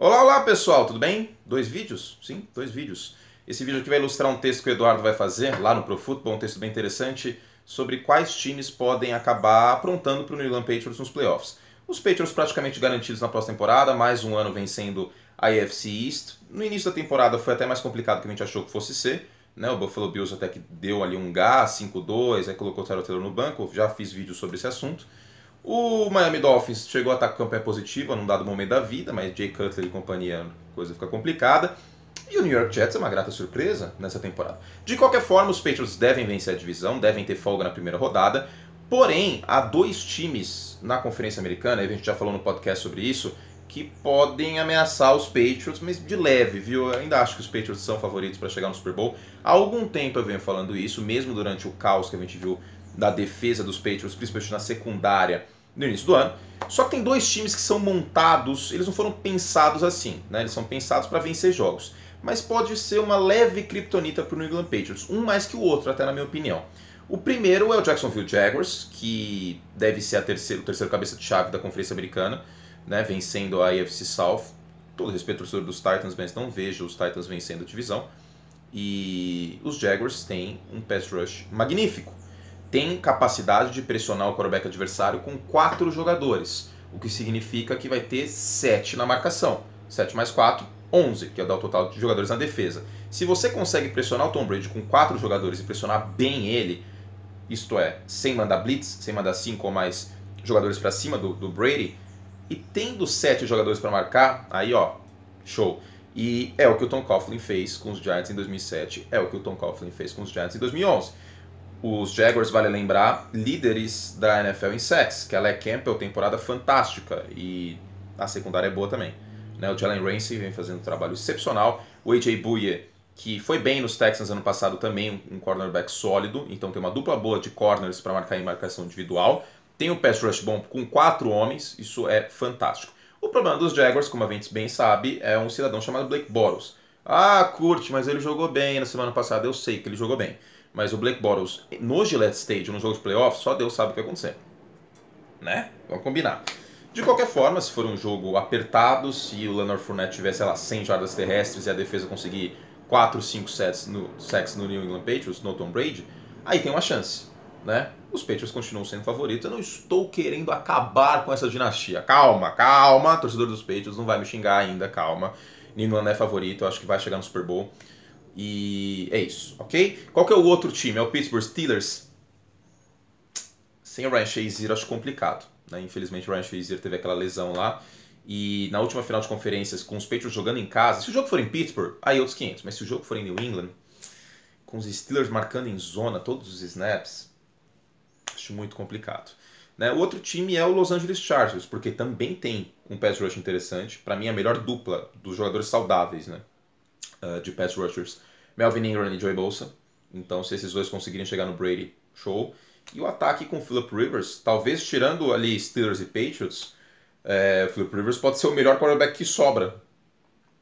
Olá, olá pessoal, tudo bem? Dois vídeos? Sim, dois vídeos. Esse vídeo aqui vai ilustrar um texto que o Eduardo vai fazer lá no Pro Football, um texto bem interessante sobre quais times podem acabar aprontando para o New England Patriots nos playoffs. Os Patriots praticamente garantidos na pós-temporada, mais um ano vencendo a AFC East. No início da temporada foi até mais complicado que a gente achou que fosse ser, né? O Buffalo Bills até que deu ali um gás, 5-2, aí colocou o Tarotelo no banco, já fiz vídeo sobre esse assunto. O Miami Dolphins chegou a estar com campanha positiva num dado momento da vida, mas Jay Cutler e companhia, coisa fica complicada. E o New York Jets é uma grata surpresa nessa temporada. De qualquer forma, os Patriots devem vencer a divisão, devem ter folga na primeira rodada. Porém, há dois times na Conferência Americana, e a gente já falou no podcast sobre isso, que podem ameaçar os Patriots, mas de leve, viu? Eu ainda acho que os Patriots são favoritos para chegar no Super Bowl. Há algum tempo eu venho falando isso, mesmo durante o caos que a gente viu da defesa dos Patriots, principalmente na secundária, no início do ano. Só que tem dois times que são montados, eles não foram pensados assim, né? Eles são pensados para vencer jogos. Mas pode ser uma leve criptonita para o New England Patriots, um mais que o outro, até na minha opinião. O primeiro é o Jacksonville Jaguars, que deve ser o terceiro cabeça de chave da Conferência Americana, né? Vencendo a AFC South. Todo respeito ao torcedor dos Titans, mas não vejo os Titans vencendo a divisão. E os Jaguars têm um pass rush magnífico. Tem capacidade de pressionar o quarterback adversário com 4 jogadores, o que significa que vai ter 7 na marcação. 7 mais 4, 11, que é o total de jogadores na defesa. Se você consegue pressionar o Tom Brady com 4 jogadores e pressionar bem ele, isto é, sem mandar blitz, sem mandar 5 ou mais jogadores para cima do Brady, e tendo 7 jogadores para marcar, aí ó, show. E é o que o Tom Coughlin fez com os Giants em 2007, é o que o Tom Coughlin fez com os Giants em 2011. Os Jaguars, vale lembrar, líderes da NFL em sacks, que Alec Campbell, temporada fantástica, e a secundária é boa também. Né? O Jalen Ramsey vem fazendo um trabalho excepcional, o AJ Bouye, que foi bem nos Texans ano passado também, um cornerback sólido, então tem uma dupla boa de corners para marcar em marcação individual, tem um pass rush bom com 4 homens, isso é fantástico. O problema dos Jaguars, como a gente bem sabe, é um cidadão chamado Blake Bortles. Ah, curte, mas ele jogou bem na semana passada, eu sei que ele jogou bem. Mas o Blake Bortles, no Gillette Stadium, no jogo de playoffs, só Deus sabe o que vai acontecer. Né? Vamos combinar. De qualquer forma, se for um jogo apertado, se o Leonard Fournette tiver, sei lá, 100 jardas terrestres e a defesa conseguir 4, 5 sacks no New England Patriots, no Tom Brady, aí tem uma chance, né? Os Patriots continuam sendo favoritos. Eu não estou querendo acabar com essa dinastia. Calma, calma, torcedor dos Patriots não vai me xingar ainda, calma. New England é favorito, eu acho que vai chegar no Super Bowl. E é isso, ok? Qual que é o outro time? É o Pittsburgh Steelers. Sem o Ryan Shazier acho complicado, né? Infelizmente o Ryan Shazier teve aquela lesão lá. E na última final de conferências, com os Patriots jogando em casa, se o jogo for em Pittsburgh, aí outros 500. Mas se o jogo for em New England, com os Steelers marcando em zona todos os snaps, acho muito complicado. Né? O outro time é o Los Angeles Chargers, porque também tem um pass rush interessante. Para mim, a melhor dupla dos jogadores saudáveis, né? De pass rushers, Melvin Ingram e Joey Bosa. Então, se esses dois conseguirem chegar no Brady, show. E o ataque com o Phillip Rivers, talvez tirando ali Steelers e Patriots, o Phillip Rivers pode ser o melhor quarterback que sobra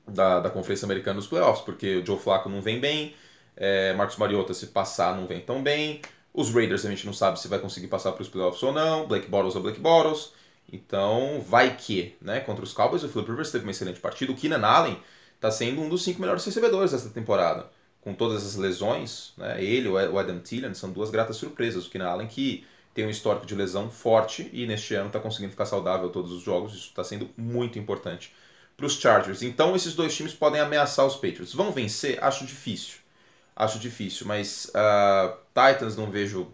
da Conferência Americana nos playoffs, porque o Joe Flacco não vem bem, Marcus Mariota, se passar, não vem tão bem. Os Raiders, a gente não sabe se vai conseguir passar para os playoffs ou não. Blake Bortles ou Blake Bortles. Então, vai que, né? Contra os Cowboys, o Phillip Rivers teve uma excelente partida. O Keenan Allen está sendo um dos 5 melhores recebedores dessa temporada. Com todas essas lesões, né? Ele e o Adam Thielen são duas gratas surpresas. O Keenan Allen, que tem um histórico de lesão forte e neste ano está conseguindo ficar saudável todos os jogos. Isso está sendo muito importante para os Chargers. Então, esses dois times podem ameaçar os Patriots. Vão vencer? Acho difícil. Acho difícil, mas Titans não vejo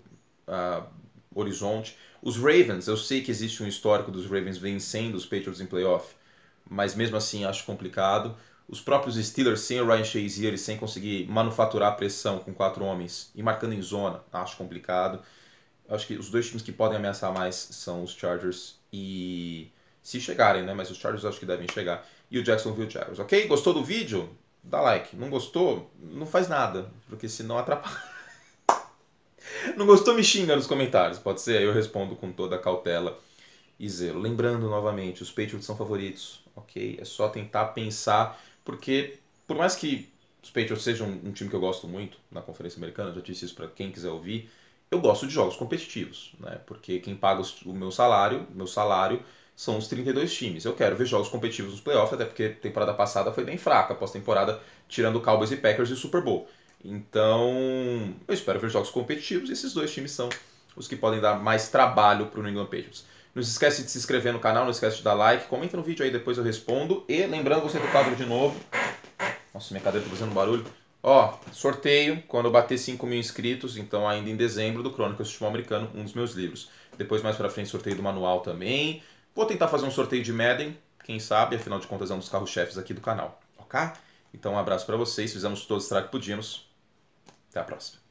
horizonte. Os Ravens, eu sei que existe um histórico dos Ravens vencendo os Patriots em playoff, mas mesmo assim acho complicado. Os próprios Steelers sem o Ryan Shazier e sem conseguir manufaturar a pressão com 4 homens e marcando em zona, acho complicado. Acho que os dois times que podem ameaçar mais são os Chargers e... se chegarem, né? Mas os Chargers acho que devem chegar. E o Jacksonville Jaguars, ok? Gostou do vídeo? Dá like. Não gostou? Não faz nada, porque senão atrapalha. Não gostou? Me xinga nos comentários, pode ser? Eu respondo com toda a cautela e zelo. Lembrando novamente, os Patriots são favoritos, ok? É só tentar pensar... Porque, por mais que os Patriots sejam um time que eu gosto muito na Conferência Americana, já disse isso para quem quiser ouvir, eu gosto de jogos competitivos, né? Porque quem paga o meu salário são os 32 times. Eu quero ver jogos competitivos nos playoffs, até porque a temporada passada foi bem fraca, pós-temporada, tirando Cowboys e Packers e o Super Bowl. Então, eu espero ver jogos competitivos e esses dois times são os que podem dar mais trabalho para o New England Patriots. Não se esquece de se inscrever no canal, não se esquece de dar like, comenta no vídeo aí, depois eu respondo. E lembrando você do quadro de novo. Nossa, minha cadeira tá fazendo barulho. Ó, sorteio, quando eu bater 5 mil inscritos, então ainda em dezembro, do Crônicas do Futebol Americano, um dos meus livros. Depois, mais pra frente, sorteio do manual também. Vou tentar fazer um sorteio de Madden, quem sabe, afinal de contas é um dos carros-chefes aqui do canal, ok? Então um abraço pra vocês, fizemos todos o trabalho que podíamos. Até a próxima.